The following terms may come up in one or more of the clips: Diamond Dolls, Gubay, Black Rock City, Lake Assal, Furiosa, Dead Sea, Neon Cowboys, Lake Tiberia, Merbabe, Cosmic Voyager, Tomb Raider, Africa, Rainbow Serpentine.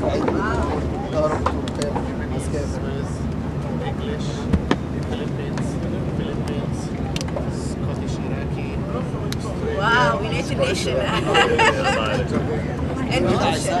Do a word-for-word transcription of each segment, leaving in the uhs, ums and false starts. guys like a lot of English, Philippines, Philippines, Scottish, Iraqi. Wow, we need to nation. And Russian.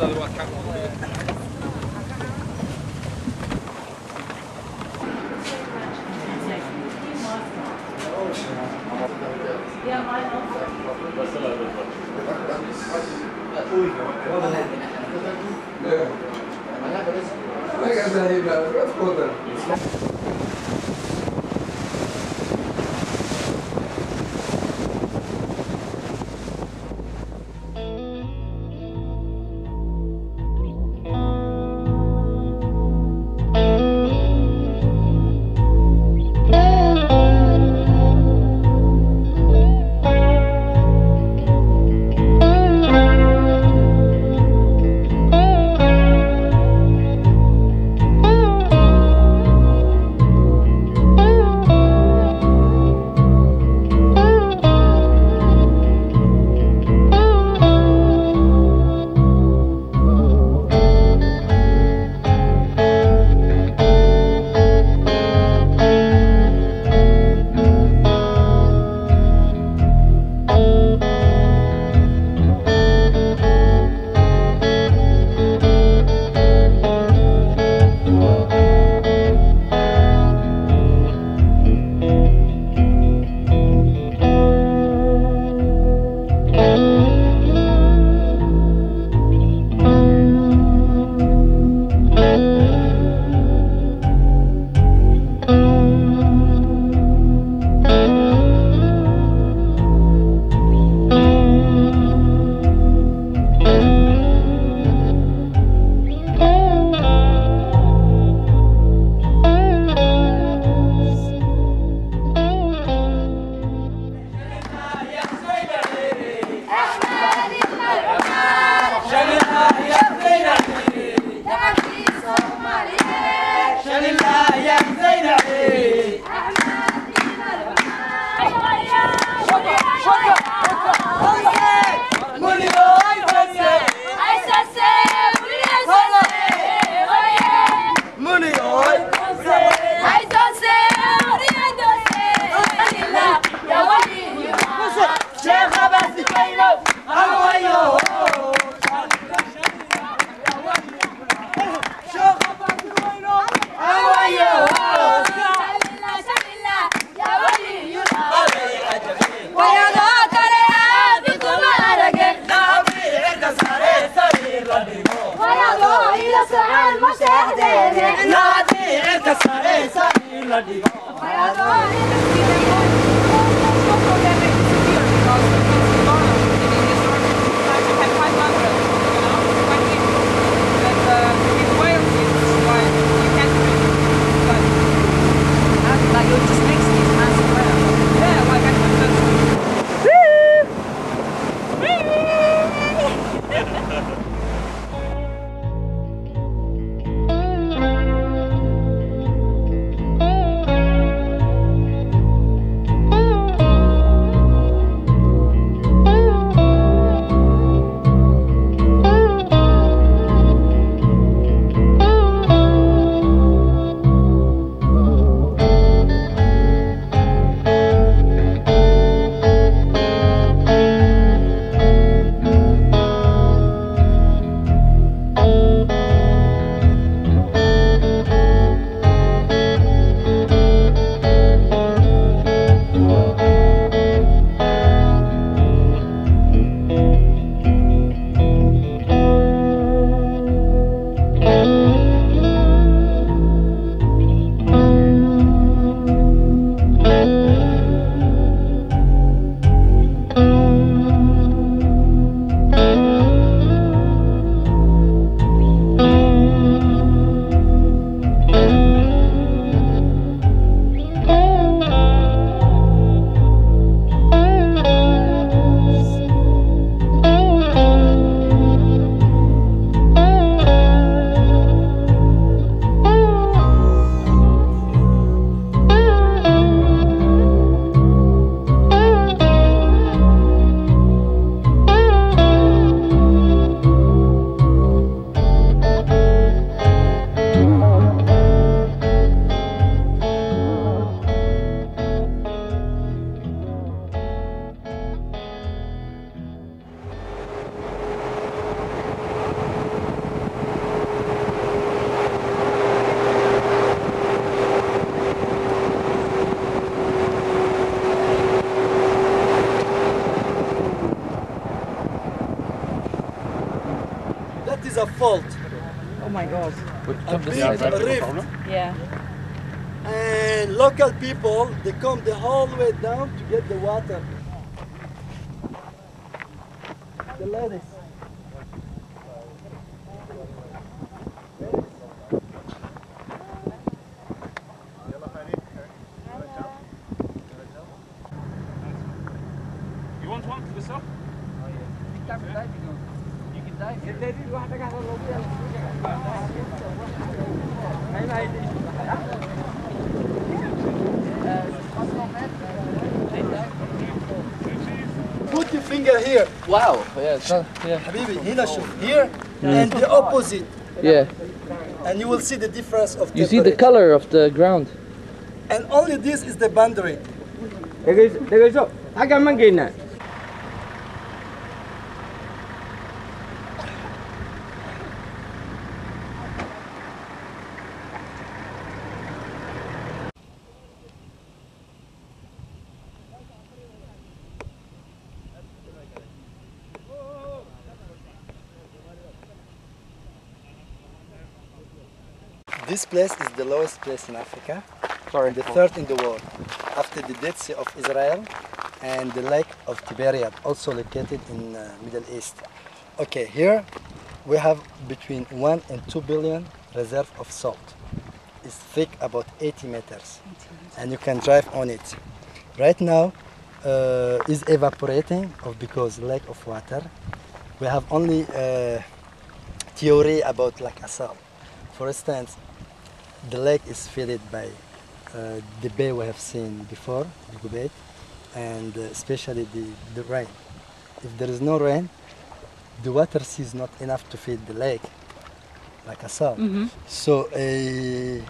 ده الواقع a fault. Oh my God. A big rift. Yeah. And local people, they come the whole way down to get the water. The ladies. You want one for yourself? Oh yeah. You can dive. You can dive. Put your finger here. Wow. Yeah. Yeah. Habibi, hina shuf here and the opposite. Yeah. And you will see the difference of temperature. You see the color of the ground. And only this is the boundary. This place is the lowest place in Africa, Sorry. the third in the world, after the Dead Sea of Israel and the Lake of Tiberia, also located in the uh, Middle East. Okay, here we have between one and two billion reserve of salt. It's thick, about eighty meters, and you can drive on it. Right now, uh, it's evaporating because lack of water. We have only uh, theory about Lake Assal. For instance, the lake is fed by uh, the bay we have seen before, the Gubay, and uh, especially the, the rain. If there is no rain, the water is not enough to feed the lake, like Assal. Mm-hmm. So uh,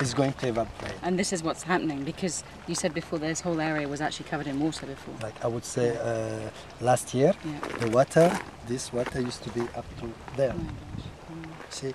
it's going to evaporate. And this is what's happening, because you said before this whole area was actually covered in water before. Like I would say uh, last year, yeah. the water, this water used to be up to there. Oh, see?